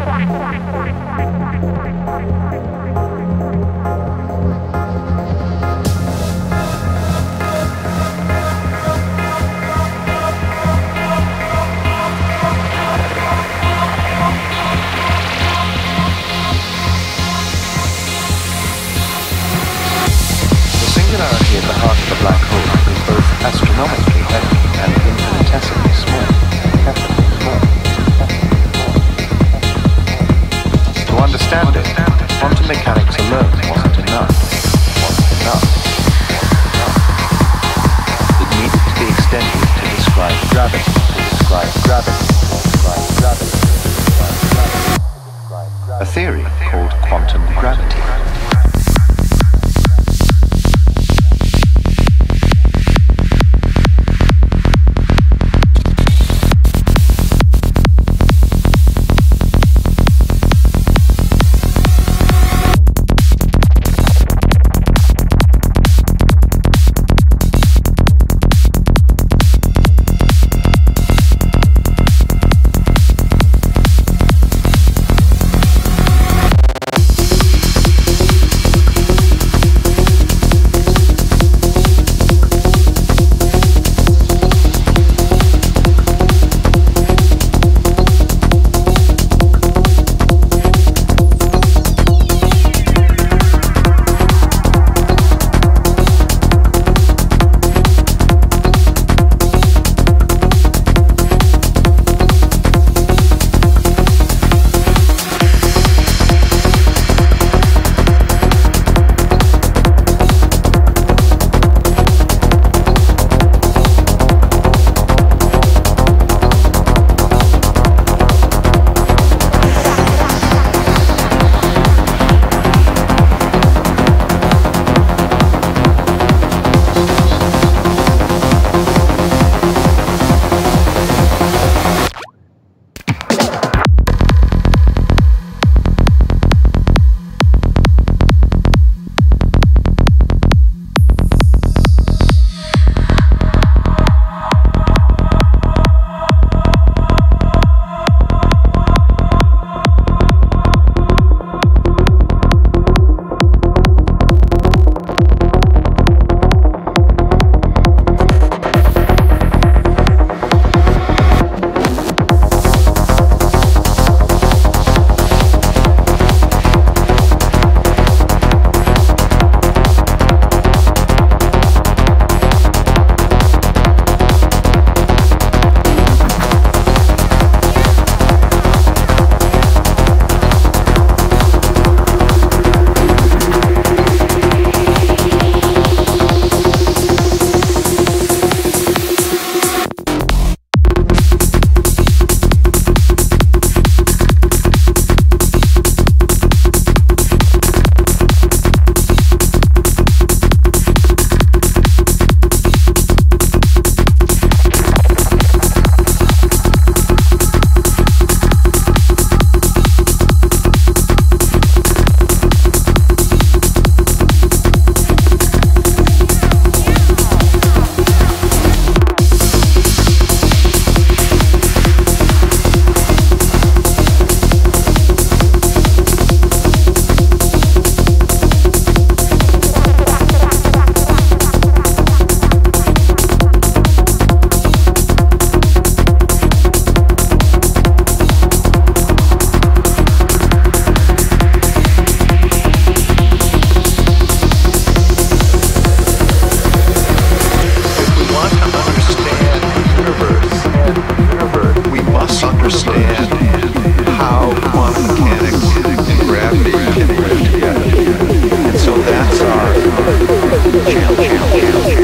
At the heart of the black hole is both astronomically heavy and infinitesimally small. To understand it, quantum mechanics alone wasn't enough. It needed to be extended to describe gravity. A theory called quantum gravity. Chill.